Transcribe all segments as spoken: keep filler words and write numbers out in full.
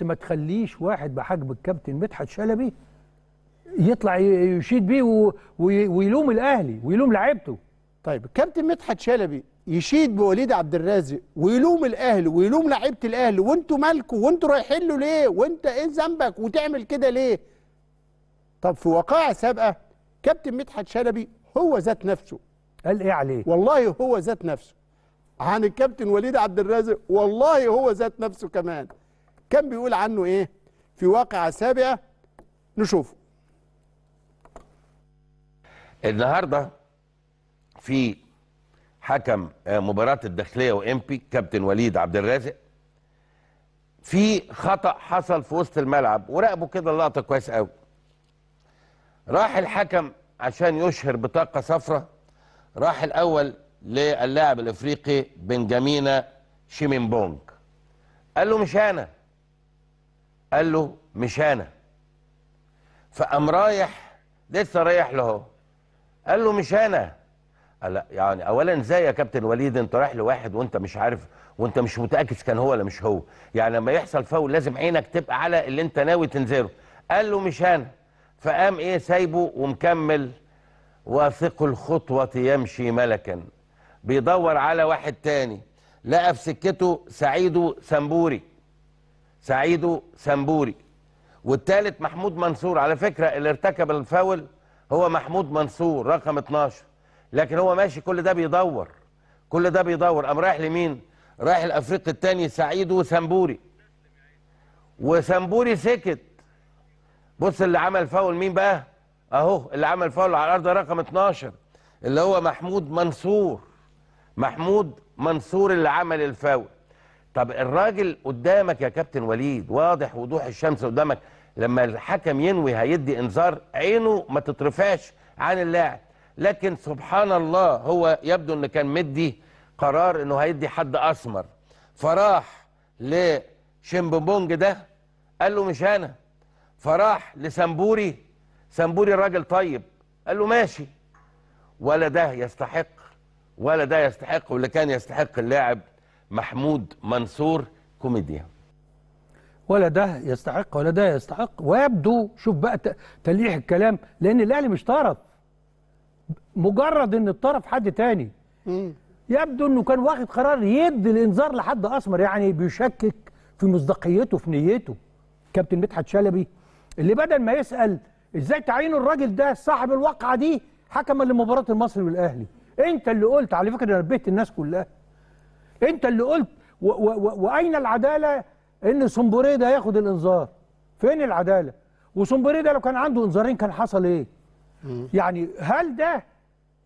بس ما تخليش واحد بحجم الكابتن مدحت شلبي يطلع يشيد بيه ويلوم الاهلي ويلوم لعيبته. طيب الكابتن مدحت شلبي يشيد بوليد عبد الرازق ويلوم الاهلي ويلوم لعيبه الاهلي، وانتوا مالكوا؟ وانتوا رايحين له ليه؟ وانت ايه ذنبك وتعمل كده ليه؟ طب في وقائع سابقه كابتن مدحت شلبي هو ذات نفسه قال ايه عليه؟ والله هو ذات نفسه عن الكابتن وليد عبد الرازق، والله هو ذات نفسه كمان كان بيقول عنه ايه في واقعة سابقة. نشوفه النهارده في حكم مباراة الداخلية وإمبي كابتن وليد عبد الرازق في خطأ حصل في وسط الملعب، وراقبوا كده اللقطة كويس قوي. راح الحكم عشان يشهر بطاقة صفراء، راح الأول للاعب الافريقي بنجامينا شيمينبونج قال له مش انا، قال له مش انا، فقام رايح لسه رايح له قال له مش انا. لا يعني اولا ازاي يا كابتن وليد انت رايح لواحد وانت مش عارف وانت مش متاكد كان هو ولا مش هو؟ يعني لما يحصل فاول لازم عينك تبقى على اللي انت ناوي تنزله. قال له مش انا، فقام ايه سايبه ومكمل. واثق الخطوه يمشي ملكا، بيدور على واحد تاني، لقى في سكته سعيد سامبوري سعيد سامبوري والتالت محمود منصور. على فكرة اللي ارتكب الفاول هو محمود منصور رقم اتناشر، لكن هو ماشي كل ده بيدور كل ده بيدور قام رايح لمين؟ رايح الافريقي التاني سعيد سامبوري، وسامبوري سكت. بص اللي عمل فاول مين بقى؟ اهو اللي عمل فاول على الارض رقم اتناشر اللي هو محمود منصور محمود منصور اللي عمل الفاول. طب الراجل قدامك يا كابتن وليد، واضح وضوح الشمس قدامك، لما الحكم ينوي هيدي انذار عينه ما تترفعش عن اللاعب، لكن سبحان الله هو يبدو ان كان مدي قرار انه هيدي حد اسمر، فراح لشيمبونج ده قال له مش انا، فراح لسامبوري سامبوري الراجل طيب قال له ماشي. ولا ده يستحق ولا ده يستحق، واللي كان يستحق اللاعب محمود منصور. كوميديا ولا ده يستحق ولا ده يستحق. ويبدو شوف بقى تلقيح الكلام، لان الاهلي مش طرف، مجرد ان الطرف حد تاني. مم. يبدو انه كان واخد قرار يدي الانذار لحد اسمر، يعني بيشكك في مصداقيته في نيته. كابتن مدحت شلبي اللي بدل ما يسال ازاي تعينوا الراجل ده صاحب الواقعه دي حكما لمباراه المصري والاهلي، انت اللي قلت على فكره، انا نبهت الناس كلها، انت اللي قلت واين العداله ان سمبوري ده ياخد الانذار؟ فين العداله؟ وسمبوري ده لو كان عنده انذارين كان حصل ايه؟ مم. يعني هل ده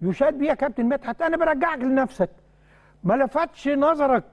يشاد بيه يا كابتن مدحت؟ انا برجعك لنفسك، ما لفتش نظرك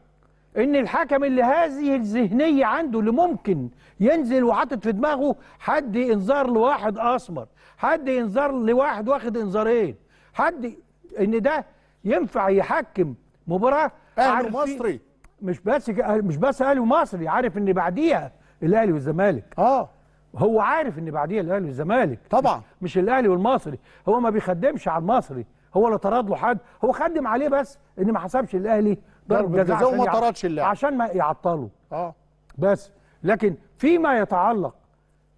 ان الحكم اللي هذه الذهنيه عنده اللي ممكن ينزل وحاطط في دماغه حد انذار لواحد اسمر، حد انذار لواحد واخد انذارين، حد ان ده ينفع يحكم مباراه اهلي ومصري، مش بس مش بس اهلي ومصري، عارف ان بعديها الاهلي والزمالك. اه هو عارف ان بعديها الاهلي والزمالك طبعا، مش الاهلي والمصري، هو ما بيخدمش على المصري، هو لا طرد له حد، هو خدم عليه بس ان ما حسبش الاهلي ضربه جزاء وما طردش اللاعب عشان ما يعطله. اه بس لكن فيما يتعلق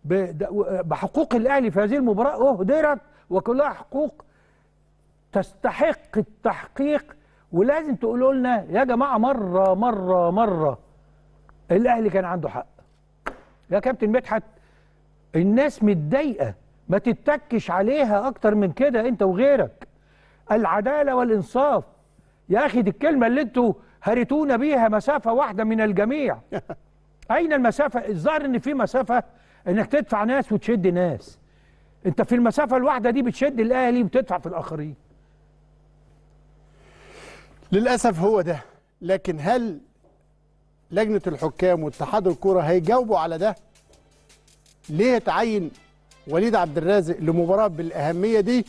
بحقوق الاهلي في هذه المباراه اهدرت، وكلها حقوق تستحق التحقيق. ولازم تقولوا لنا يا جماعه مره مره مره الاهلي كان عنده حق. يا كابتن مدحت الناس متضايقه، ما تتكش عليها اكتر من كده انت وغيرك. العداله والانصاف يا اخي، دي الكلمه اللي انتوا هرتونا بيها، مسافه واحده من الجميع. اين المسافه؟ الظاهر ان في مسافه انك تدفع ناس وتشد ناس، انت في المسافه الواحده دي بتشد الاهلي وبتدفع في الاخرين. للأسف هو ده، لكن هل لجنة الحكام واتحاد الكرة هيجاوبوا على ده؟ ليه تعين وليد عبد الرازق لمباراة بالأهمية دي؟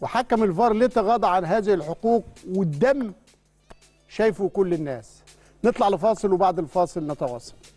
وحكم الفار ليه تغاضى عن هذه الحقوق والدم شايفه كل الناس؟ نطلع لفاصل وبعد الفاصل نتواصل.